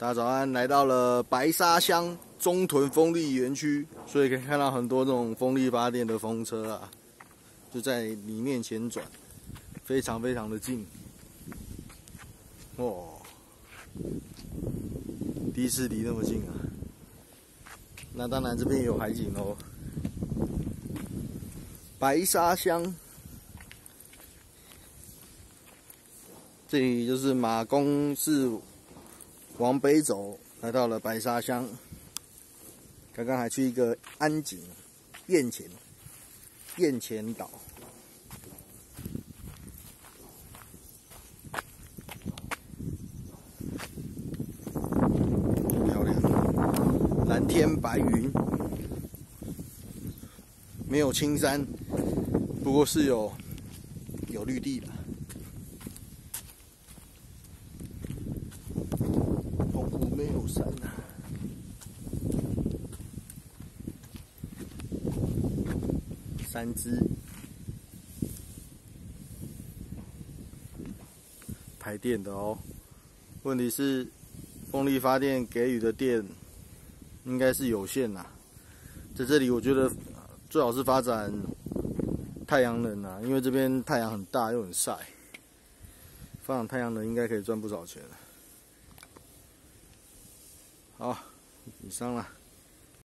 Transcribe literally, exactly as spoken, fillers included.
大家早安，来到了白沙乡中屯风力园区，所以可以看到很多这种风力发电的风车啊，就在你面前转，非常非常的近。哦，第一次离那么近啊！那当然这边也有海景哦。白沙乡，这里就是马公市。 往北走，来到了白沙乡。刚刚还去一个安井、雁前、雁前岛。漂亮，蓝天白云，没有青山，不过是有有绿地的。 没有山啊！三只排电的哦。问题是，风力发电给予的电应该是有限呐、啊。在这里，我觉得最好是发展太阳能啊，因为这边太阳很大又很晒，发展太阳能应该可以赚不少钱。 好，以上了。